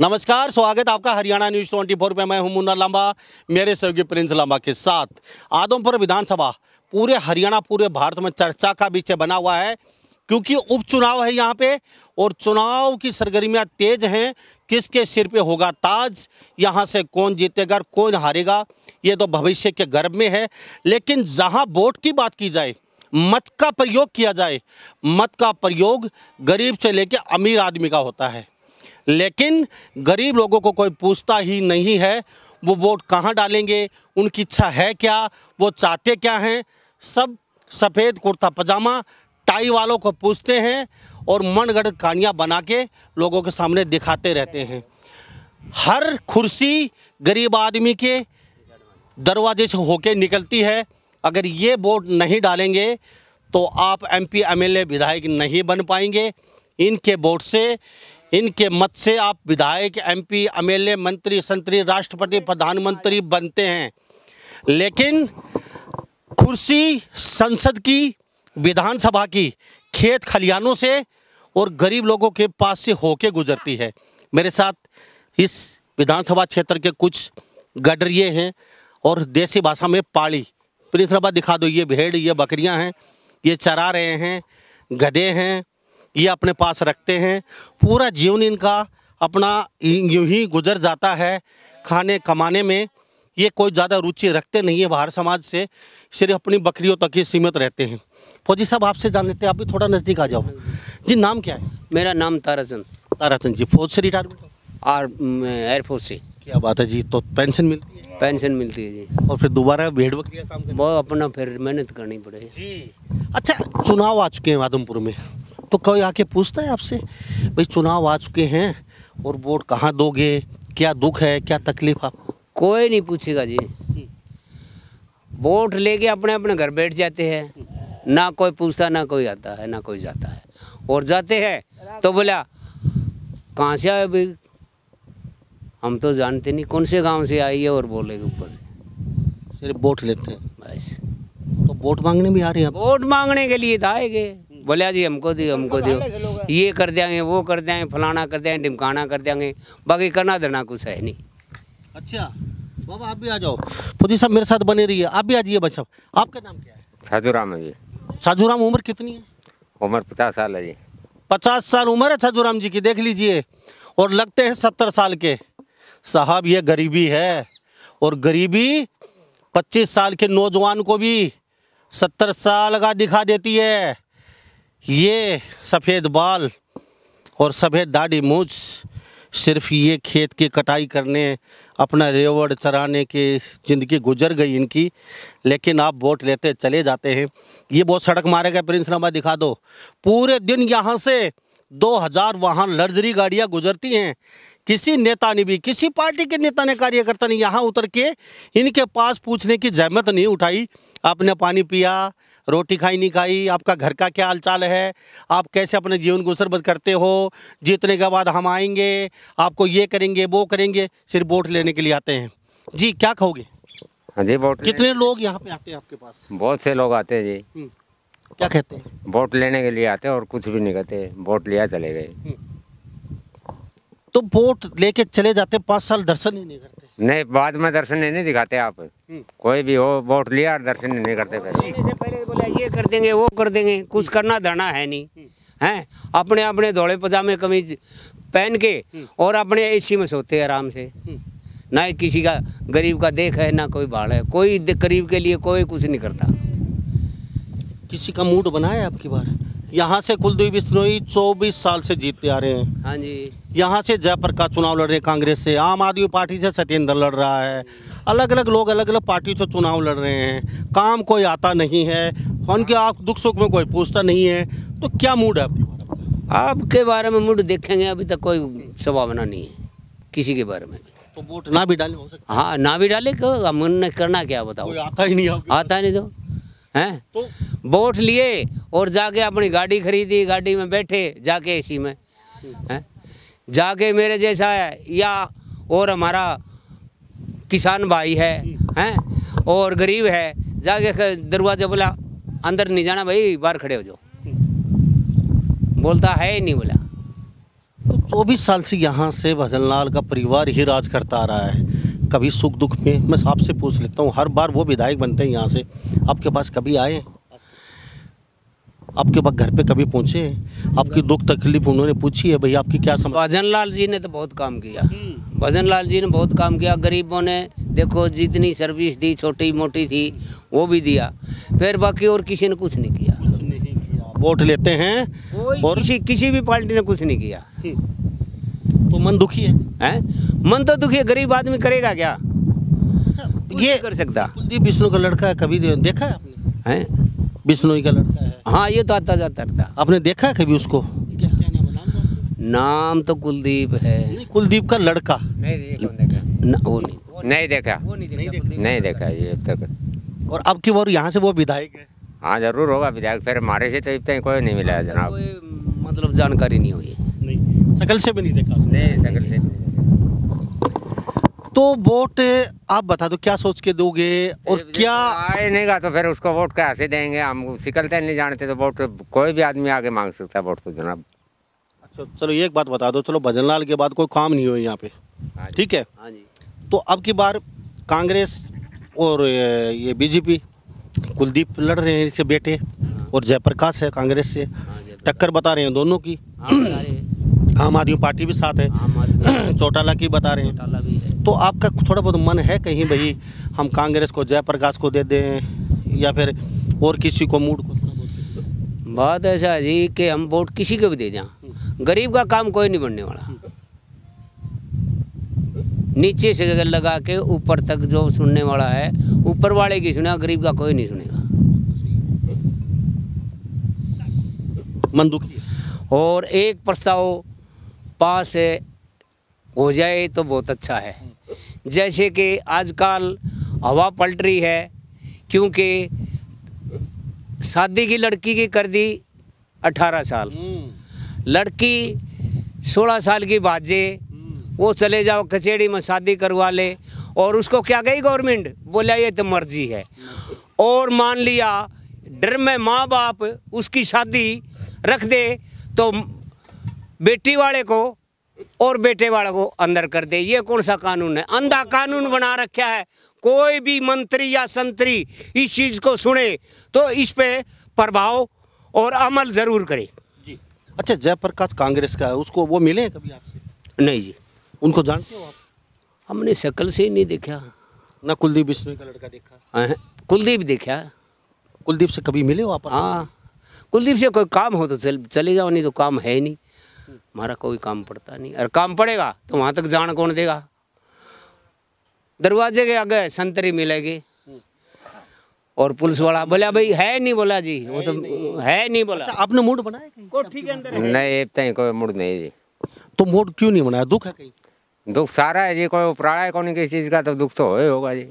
नमस्कार, स्वागत आपका हरियाणा न्यूज 24 पे। मैं हूं मुन्ना लाम्बा, मेरे सहयोगी प्रिंस लाम्बा के साथ। आदमपुर विधानसभा पूरे हरियाणा, पूरे भारत में चर्चा का विषय बना हुआ है, क्योंकि उपचुनाव है यहाँ पे और चुनाव की सरगर्मियाँ तेज हैं। किसके सिर पे होगा ताज, यहाँ से कौन जीतेगा, कौन हारेगा, ये तो भविष्य के गर्भ में है। लेकिन जहाँ वोट की बात की जाए, मत का प्रयोग किया जाए, मत का प्रयोग गरीब से लेके अमीर आदमी का होता है, लेकिन गरीब लोगों को कोई पूछता ही नहीं है। वो वोट कहाँ डालेंगे, उनकी इच्छा है क्या, वो चाहते क्या हैं, सब सफ़ेद कुर्ता पजामा टाई वालों को पूछते हैं और मनगढ़ कहानियाँ बना के लोगों के सामने दिखाते रहते हैं। हर कुर्सी गरीब आदमी के दरवाजे से होके निकलती है। अगर ये वोट नहीं डालेंगे तो आप एमपी, एमएलए, विधायक नहीं बन पाएंगे। इनके वोट से, इनके मत से आप विधायक, एमपी, एमएलए, मंत्री, संतरी, राष्ट्रपति, प्रधानमंत्री बनते हैं। लेकिन कुर्सी संसद की, विधानसभा की, खेत खलिहानों से और गरीब लोगों के पास से होके गुजरती है। मेरे साथ इस विधानसभा क्षेत्र के कुछ गडरिए हैं और देसी भाषा में पाड़ी। प्रिंस लाम्बा दिखा दो, ये भेड़, ये बकरियां हैं, ये चरा रहे हैं, गधे हैं, ये अपने पास रखते हैं। पूरा जीवन इनका अपना यूं ही गुजर जाता है। खाने कमाने में ये कोई ज़्यादा रुचि रखते नहीं है, बाहर समाज से सिर्फ अपनी बकरियों तक ही सीमित रहते हैं। फौजी साहब, आपसे जान लेते हैं, आप भी थोड़ा नज़दीक आ जाओ। जी, नाम क्या है? मेरा नाम ताराचंद। ताराचंद जी, फौज से रिटायरमेंट और एयरफोर्स से। क्या बात है जी, तो पेंशन मिलती है? पेंशन मिलती है जी। और फिर दोबारा भेड़ बकरियाँ काम करते हैं? वो अपना फिर मेहनत करनी पड़ेगी जी। अच्छा, चुनाव आ चुके हैं आदमपुर में, तो कोई आके पूछता है आपसे, भाई चुनाव आ चुके हैं और वोट कहाँ दोगे, क्या दुख है, क्या तकलीफ? आप कोई नहीं पूछेगा जी। वोट लेके अपने अपने घर बैठ जाते हैं, ना कोई पूछता, ना कोई आता है, ना कोई जाता है। और जाते हैं तो बोला कहाँ से आए भाई, हम तो जानते नहीं, कौन से गांव से आई है, और बोले के ऊपर से सिर्फ वोट लेते हैं बस। तो वोट मांगने भी आ रहे हैं? वोट मांगने के लिए आएंगे, बोलिया जी हमको दियो, हमको दियो, ये कर देंगे, वो कर देंगे, फलाना कर देंगे, ढिमकाना कर देंगे, बाकी करना देना कुछ है नहीं। अच्छा बाबा, आप भी आ जाओ। फौजी साहब, मेरे साथ बने रहिए, आप भी आ जाइए। बच्चा, आपका नाम क्या है? साधुराम है जी। साधुराम, उम्र कितनी है? उम्र 50 साल है जी। 50 साल उम्र है साधुराम जी की, देख लीजिए, और लगते हैं 70 साल के। साहब, ये गरीबी है, और गरीबी 25 साल के नौजवान को भी 70 साल का दिखा देती है। ये सफ़ेद बाल और सफ़ेद दाढ़ी मूछ, सिर्फ ये खेत की कटाई करने, अपना रेवड़ चराने की ज़िंदगी गुजर गई इनकी। लेकिन आप वोट लेते चले जाते हैं। ये बहुत सड़क मारेगा, प्रिंस लाम्बा दिखा दो। पूरे दिन यहाँ से 2000 वहाँ लग्जरी गाड़ियाँ गुजरती हैं। किसी नेता ने भी, किसी पार्टी के नेता ने, कार्यकर्ता ने यहाँ उतर के इनके पास पूछने की जहमत नहीं उठाई। आपने पानी पिया, रोटी खाई नहीं खाई, आपका घर का क्या हालचाल है, आप कैसे अपने जीवन गुजर बस करते हो, जीतने के बाद हम आएंगे, आपको ये करेंगे, वो करेंगे, सिर्फ वोट लेने के लिए आते हैं जी। क्या कहोगे? हाँ जी, वोट कितने लोग यहाँ पे आते हैं आपके पास? बहुत से लोग आते हैं जी। क्या कहते हैं? वोट लेने के लिए आते हैं और कुछ भी नहीं कहते, वोट लिया चले गए। तो वोट लेके चले जाते, 5 साल दर्शन ही नहीं करते? नहीं, बाद में दर्शन नहीं दिखाते। आप कोई भी हो, वोट लिया और दर्शन नहीं करते। पहले बोला ये कर देंगे, वो कर देंगे, कुछ करना धरना है नहीं है। अपने अपने धोले पजामे कमीज पहन के और अपने एसी में सोते हैं आराम से। ना किसी का गरीब का देख है, ना कोई भाड़ है, कोई गरीब के लिए कोई कुछ नहीं करता। किसी का मूड बनाया आपकी बार? यहाँ से कुलदीप बिश्नोई 24 साल से जीतते आ रहे हैं। हाँ जी। यहाँ से जयप्रकाश चुनाव लड़ रहे हैं कांग्रेस से, आम आदमी पार्टी से सतेन्द्र लड़ रहा है, अलग अलग लोग अलग अलग पार्टी से चुनाव लड़ रहे हैं। काम कोई आता नहीं है, उनके आप दुख सुख में कोई पूछता नहीं है। तो क्या मूड है आपके बारे में? मूड देखेंगे, अभी तक कोई संभावना नहीं है किसी के बारे में। तो वोट ना भी डाले हो सकता? हाँ, ना भी डाले, मन ने करना क्या बताओ, आता ही नहीं, आता नहीं तो हैं। तो वोट लिए और जाके अपनी गाड़ी खरीदी, गाड़ी में बैठे जाके एसी में हैं, जाके मेरे जैसा है या और हमारा किसान भाई है हैं और गरीब है, जाके दरवाजा बोला अंदर नहीं जाना भाई, बाहर खड़े हो जाओ, बोलता है ही नहीं बोला। तो 24 साल से यहाँ से भजन लाल का परिवार ही राज करता आ रहा है। कभी सुख दुख में मैं आपसे पूछ लेता हूँ, हर बार वो विधायक बनते हैं यहाँ से, आपके पास कभी आए, आपके पास घर पे कभी पहुँचे, आपकी दुख तकलीफ उन्होंने पूछी है? भैया आपकी क्या समझ? भजन लाल जी ने तो बहुत काम किया, भजन लाल जी ने बहुत काम किया। गरीबों ने देखो जितनी सर्विस दी, छोटी मोटी थी वो भी दिया, फिर बाकी और किसी ने कुछ नहीं किया। वोट लेते हैं और किसी भी पार्टी ने कुछ नहीं किया, तो मन दुखी है, मन तो दुखी है। गरीब आदमी करेगा क्या? ये कर सकता। कुलदीप बिश्नोई का लड़का है, कभी देखा है आपने? हैं बिश्नोई का लड़का है, हाँ ये तो आता जाता रहता। आपने देखा है कभी उसको? क्या क्या नाम है? नाम तो कुलदीप है। कुलदीप का लड़का नहीं देखा ये अब तक। और अब की बार यहाँ से वो विधायक है? हाँ जरूर होगा विधायक, फिर हमारे से तो इतना कोई नहीं मिला है जनाब, मतलब जानकारी नहीं हुई, शकल से भी नहीं देखा। नहीं। तो वोट आप बता दो क्या सोच के दोगे और क्या आए नहीं का, तो फिर उसको वोट कैसे देंगे? हम शिकलते नहीं जानते, तो वोट कोई भी आदमी आगे मांग सकता है वोट तो जनाब। अच्छा चलो ये एक बात बता दो, चलो भजन लाल के बाद कोई काम नहीं हुआ यहाँ पे, ठीक है? हाँ जी। तो अब की बार कांग्रेस और ये बीजेपी, कुलदीप लड़ रहे हैं इसके बेटे और जयप्रकाश है कांग्रेस से, टक्कर बता रहे हैं दोनों की। आम आदमी पार्टी भी साथ है, चौटाला की बता रहे हैं, तो आपका थोड़ा बहुत मन है कहीं भाई हम कांग्रेस को, जयप्रकाश को दे दें या फिर और किसी को? मूड को बात ऐसा है जी कि हम वोट किसी को भी दे दें, गरीब का काम कोई नहीं बनने वाला। नीचे से लगा के ऊपर तक जो सुनने वाला है, ऊपर वाले की सुना, गरीब का कोई नहीं सुनेगा। मन दुखी और एक प्रस्ताव पास है हो जाए तो बहुत अच्छा है। जैसे कि आजकल हवा पलट रही है, क्योंकि शादी की लड़की की कर दी 18 साल, लड़की 16 साल की बाजे, वो चले जाओ कचेड़ी में शादी करवा ले, और उसको क्या गई गवर्नमेंट? बोला ये तो मर्जी है, और मान लिया डर में माँ बाप उसकी शादी रख दे तो बेटी वाले को और बेटे वाले को अंदर कर दे। ये कौन सा कानून है? अंधा कानून बना रखा है। कोई भी मंत्री या संतरी इस चीज़ को सुने तो इस पे प्रभाव और अमल ज़रूर करे जी। अच्छा जयप्रकाश कांग्रेस का है, उसको वो मिले कभी आपसे? नहीं जी। उनको जानते हो आप? हमने शक्ल से ही नहीं देखा ना। कुलदीप बिश्नोई का लड़का देखा? कुलदीप देखा। कुलदीप से कभी मिले हो आप? हाँ कुलदीप से कोई काम हो तो चले जाओ, नहीं तो काम है नहीं, हमारा कोई काम पड़ता नहीं, और काम पड़ेगा तो वहाँ तक जान कौन देगा? दरवाजे के आगे संतरी मिलेगी और पुलिस वाला बोला भाई है नहीं, बोला जी वो तो है नहीं बोला। अच्छा, आपने मूड बनाया कहीं? नहीं इतना कोई मूड नहीं जी। तो मूड क्यों नहीं बनाया? दुख है कहीं? दुख सारा है जी, कोई उपराड़ा है कौन किसी चीज़ का, तो दुख तो होगा जी।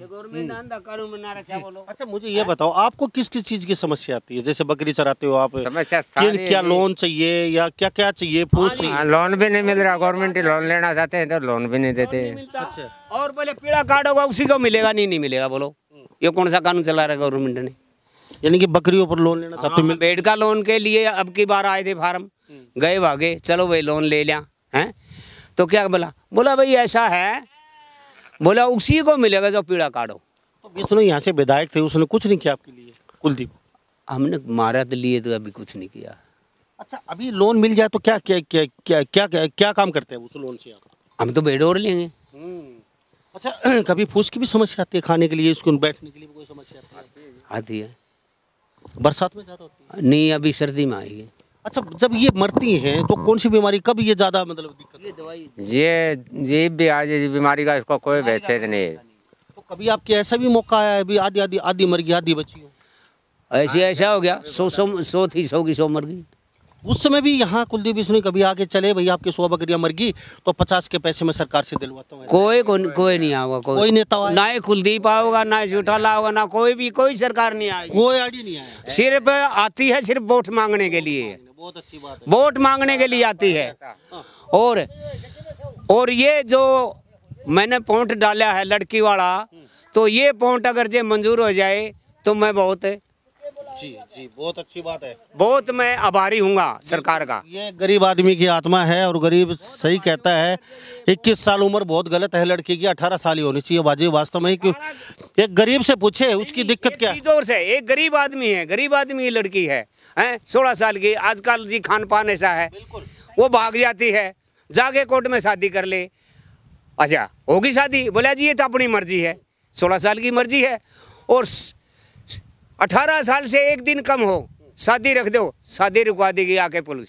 अच्छा मुझे ये बताओ आपको किस किस चीज़ की समस्या आती है? जैसे बकरी चराते हो आप, समस्या क्या लोन चाहिए या क्या क्या चाहिए? लोन भी नहीं मिल रहा, गवर्नमेंट लोन लेना चाहते हैं तो लोन भी नहीं देते, और बोले पीला कार्ड होगा उसी को मिलेगा, नहीं मिलेगा। बोलो ये कौन सा कानून चला रहा है गवर्नमेंट ने? यानी कि बकरियों पर लोन लेना चाहते हैं, बेड का लोन के लिए अब की बार आए थे फार्म, गए भागे चलो भाई लोन ले लिया है, तो क्या बोला भाई ऐसा है, बोला उसी को मिलेगा जो पीड़ा काटो। विष्णु यहाँ से विधायक थे, उसने कुछ नहीं किया आपके लिए? कुलदीप हमने मारा तो लिए तो अभी कुछ नहीं किया। अच्छा अभी लोन मिल जाए तो क्या क्या क्या क्या क्या क्या, क्या काम करते हैं उस लोन से आप? हम तो बेड और लेंगे। अच्छा कभी फूस की भी समस्या आती है, खाने के लिए इसको बैठने के लिए कोई समस्या आती है? बरसात में ज़्यादा होती है? नहीं अभी सर्दी में आएगी। अच्छा जब ये मरती हैं तो कौन सी बीमारी, कब ये ज़्यादा मतलब दिक्कत? ये दवाई ये भी आज बीमारी का इसको कोई वैसे नहीं है। तो कभी आपके ऐसा भी मौका आया है भी आधी मर गई आधी बची हो? ऐसा हो गया, सौ थी सौ की सौ मर गई। उस समय भी यहाँ कुलदीप बिश्नोई कभी आके चले भैया आपके 100 बकरियाँ मर गई तो 50 के पैसे में सरकार से दिलवाता हूँ? कोई नहीं आएगा, कोई नेता ना ही कुलदीप आओगा ना ही चौटाला आओगा ना कोई सरकार नहीं आएगी, कोई आईडी नहीं आएगा। सिर्फ आती है सिर्फ वोट मांगने के लिए, बहुत अच्छी बात है, वोट मांगने के लिए आती है। और ये जो मैंने पॉइंट डाला है लड़की वाला, तो ये पॉइंट अगर जो मंजूर हो जाए तो मैं बहुत जी जी, बहुत अच्छी बात है, बहुत मैं आभारी हूँगा सरकार का। ये गरीब आदमी की आत्मा है और गरीब सही कहता है। 21 साल उम्र बहुत गलत है लड़की की, 18 साल ही होनी चाहिए वाजिब वास्तव में। एक गरीब से पूछे उसकी दिक्कत क्या है। से एक गरीब आदमी है, गरीब आदमी लड़की है 16 साल की। आजकल जी खान पान ऐसा है, वो भाग जाती है, जाके कोर्ट में शादी कर ले। अच्छा होगी शादी, बोला जी ये तो अपनी मर्जी है, 16 साल की मर्जी है। और 18 साल से एक दिन कम हो शादी रख दो, शादी रुकवा देगी आके पुलिस,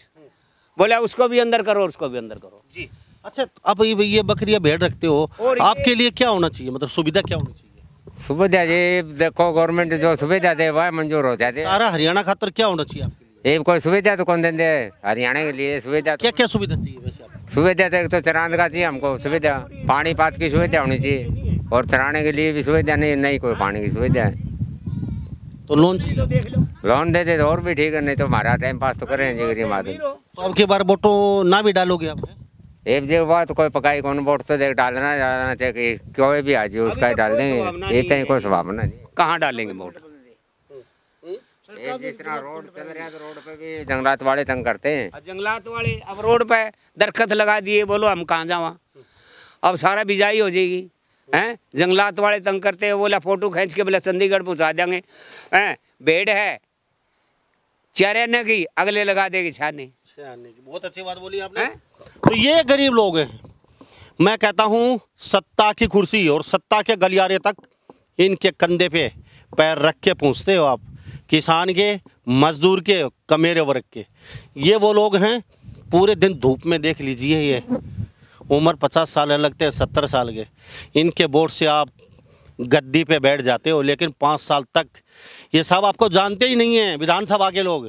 बोला उसको भी अंदर करो उसको भी अंदर करो। जी अच्छा, आप ये बकरियां भेड़ रखते हो, और आपके लिए क्या होना चाहिए, मतलब सुविधा क्या होनी चाहिए? सुविधा जी देखो गवर्नमेंट जो सुविधा दे वह मंजूर हो जाती है। सारा हरियाणा खातर क्या होना चाहिए आपके लिए? कोई सुविधा तो कौन देंगे हरियाणा के लिए? सुविधा क्या क्या सुविधा चाहिए वैसे आपको? सुविधा तो चराने का चाहिए हमको, सुविधा पानी पात की सुविधा होनी चाहिए, और चराने के लिए भी सुविधा नहीं कोई पानी की सुविधा है। तो लोन चाहिए, लोन दे दे तो और भी ठीक है, नहीं तो हमारा टाइम पास तो करें जी गरीब आदमी। तो अब की बार वोटो ना भी डालोगे आप? एक जगह तो कोई पकाई कौन वोट तो देख डालना चाहिए, कोई भी आज उसका डाल देंगे, इतना ही कोई संभावना नहीं। कहाँ डालेंगे वोट? जिस तरह रोड चल रहा है तो रोड पे भी जंगलात वाले तंग करते हैं, जंगलात वाले। अब रोड पे दरख्त लगा दिए, बोलो हम कहाँ जावा, अब सारा बिजाई हो जाएगी हैं। जंगलात वाले तंग करते हैं, बोला फोटो खींच के बोला चंडीगढ़ पहुँचा देंगे हैं। बेड है चारे न की, अगले लगा देगी छाने। बहुत अच्छी बात बोली आपने। तो ये गरीब लोग हैं, मैं कहता हूँ सत्ता की कुर्सी और सत्ता के गलियारे तक इनके कंधे पे पैर रख के पहुँचते हो आप। किसान के, मजदूर के, कमेरे वर्ग के, ये वो लोग हैं। पूरे दिन धूप में देख लीजिए, ये उम्र 50 साल लगते हैं, 70 साल के। इनके वोट से आप गद्दी पे बैठ जाते हो, लेकिन 5 साल तक ये सब आपको जानते ही नहीं हैं। विधानसभा के लोग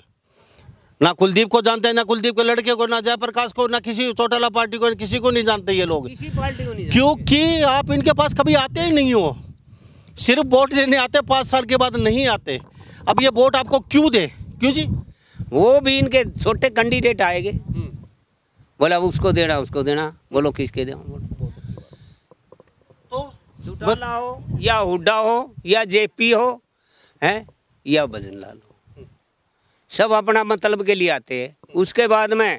ना कुलदीप को जानते हैं, ना कुलदीप के लड़के को, ना जयप्रकाश को, ना किसी चौटाला पार्टी को, किसी को नहीं जानते ये लोग, क्योंकि आप इनके पास कभी आते ही नहीं हो। सिर्फ वोट लेने आते, 5 साल के बाद नहीं आते। अब ये वोट आपको क्यों दे? क्यों जी? वो भी इनके छोटे कैंडिडेट आएंगे, बोला उसको देना उसको देना, बोलो किसके दे। तो चौटाला हो या हुड्डा हो या जेपी हो हैं या भजन लाल, सब अपना मतलब के लिए आते हैं। उसके बाद में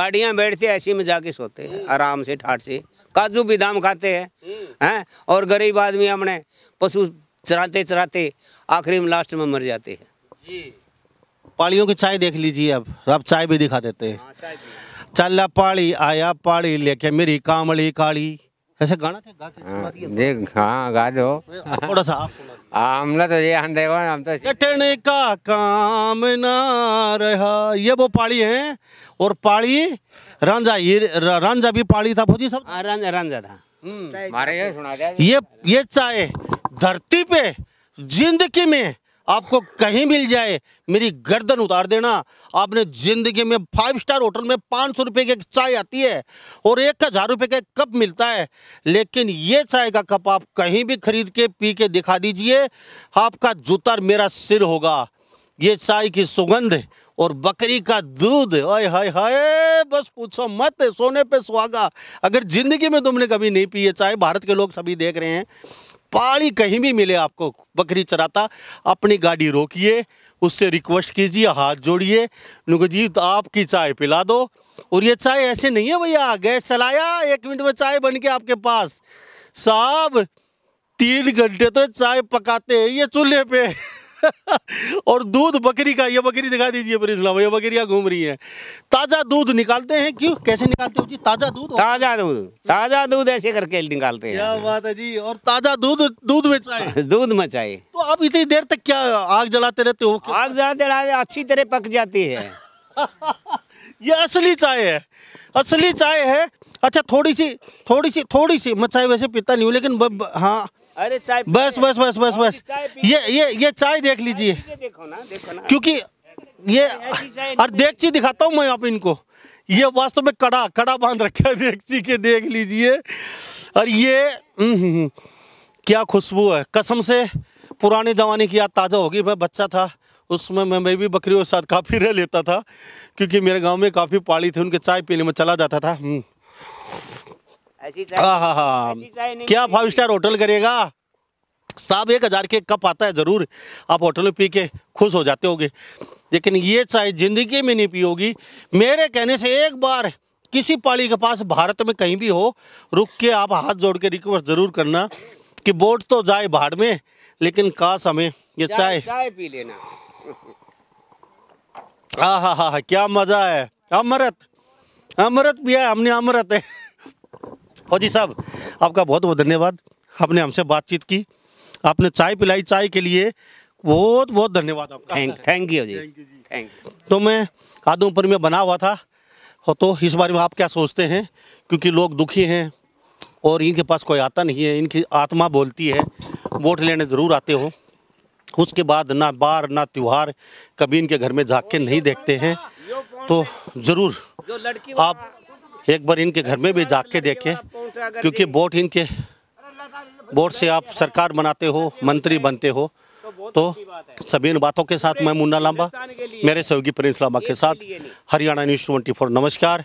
गाड़ियां बैठते हैं, ऐसी में जाके सोते हैं आराम से ठाट से, काजू बादाम खाते हैं हैं। और गरीब आदमी हमने पशु चराते चराते आखिरी में लास्ट में मर जाते हैं जी। पाड़ियों की चाय देख लीजिए, अब चाय भी दिखा देते हैं। चला पाड़ी आया पाड़ी लेके मेरी कामड़ी काली, ऐसे गाना गा दो थोड़ा सा। हमने तो ये हम देखो, हम तो कटने का काम ना रहा, ये वो पाड़ी है। और पाड़ी रांझा, ये रांझा भी पाड़ी था फौजी सब, रांझा रांझा था हमारे। ये चाय धरती पे जिंदगी में आपको कहीं मिल जाए, मेरी गर्दन उतार देना। आपने जिंदगी में 5 स्टार होटल में 500 रुपये की एक चाय आती है और 1000 रुपये का एक कप मिलता है, लेकिन ये चाय का कप आप कहीं भी खरीद के पी के दिखा दीजिए, आपका जूता मेरा सिर होगा। ये चाय की सुगंध और बकरी का दूध, ओए हाय हाय, बस पूछो मत, सोने पे सुहागा। अगर जिंदगी में तुमने कभी नहीं पी ये चाय, भारत के लोग सभी देख रहे हैं, पाड़ी कहीं भी मिले आपको बकरी चराता, अपनी गाड़ी रोकिए, उससे रिक्वेस्ट कीजिए, हाथ जोड़िए, नुको जी तो आपकी चाय पिला दो। और ये चाय ऐसे नहीं है भैया, गैस चलाया 1 मिनट में चाय बन के आपके पास। साहब 3 घंटे तो चाय पकाते हैं ये चूल्हे पे और दूध बकरी का, ये बकरी दिखा दीजिए प्रिंस लाम्बा, ये बकरियाँ घूम रही हैं। ताज़ा दूध निकालते हैं, क्यों कैसे निकालते हो जी? ताज़ा दूध ऐसे करके निकालते हैं। क्या बात है जी। और ताज़ा दूध में चाय तो आप इतनी देर तक क्या आग जलाते रहते हो? आग जलाते रहते, अच्छी तरह पक जाती है ये असली चाय है, असली चाय है। अच्छा थोड़ी सी मैं चाय वैसे पीता नहीं हूँ, लेकिन हाँ अरे चाय बस ये चाय देख लीजिए, देखो ना क्योंकि ये और देगची दिखाता हूँ मैं आप इनको। ये वास्तव में कड़ा बांध रखा है देगची के, देख लीजिए। और ये क्या खुशबू है, कसम से पुराने ज़माने की याद ताज़ा होगी। मैं बच्चा था उसमें मैं भी बकरियों के साथ काफ़ी रह लेता था, क्योंकि मेरे गाँव में काफ़ी पाड़ी थी, उनके चाय पीने में चला जाता था। ऐसी चाय नहीं, क्या 5 स्टार होटल करेगा साहब 1000 के कप आता है, ज़रूर आप होटल में पी के खुश हो जाते होगे, लेकिन ये चाय ज़िंदगी में नहीं पियोगी। मेरे कहने से एक बार किसी पाली के पास भारत में कहीं भी हो, रुक के आप हाथ जोड़ के रिक्वेस्ट ज़रूर करना कि बोट तो जाए भाड़ में, लेकिन काश हमें ये चाय पी लेना। हा क्या मज़ा है, अमृत पिया है हमने, अमृत है। फौजी साहब आपका बहुत बहुत धन्यवाद, आपने हमसे बातचीत की, आपने चाय पिलाई, चाय के लिए बहुत बहुत धन्यवाद आपका। थैंक यू जी, थैंक यू। तो मैं आदमपुर में बना हुआ था, तो इस बारे में आप क्या सोचते हैं, क्योंकि लोग दुखी हैं और इनके पास कोई आता नहीं है, इनकी आत्मा बोलती है वोट लेने ज़रूर आते हो, उसके बाद ना बार ना त्यौहार कभी इनके घर में झाँक के नहीं देखते हैं, तो ज़रूर आप एक बार इनके घर में भी झाँक के देखें, क्योंकि वोट इनके वोट से आप सरकार बनाते हो, मंत्री बनते हो। तो सभी इन बातों के साथ मैं मुन्ना लाम्बा, मेरे सहयोगी प्रिंस लाम्बा के साथ, हरियाणा न्यूज 24, नमस्कार।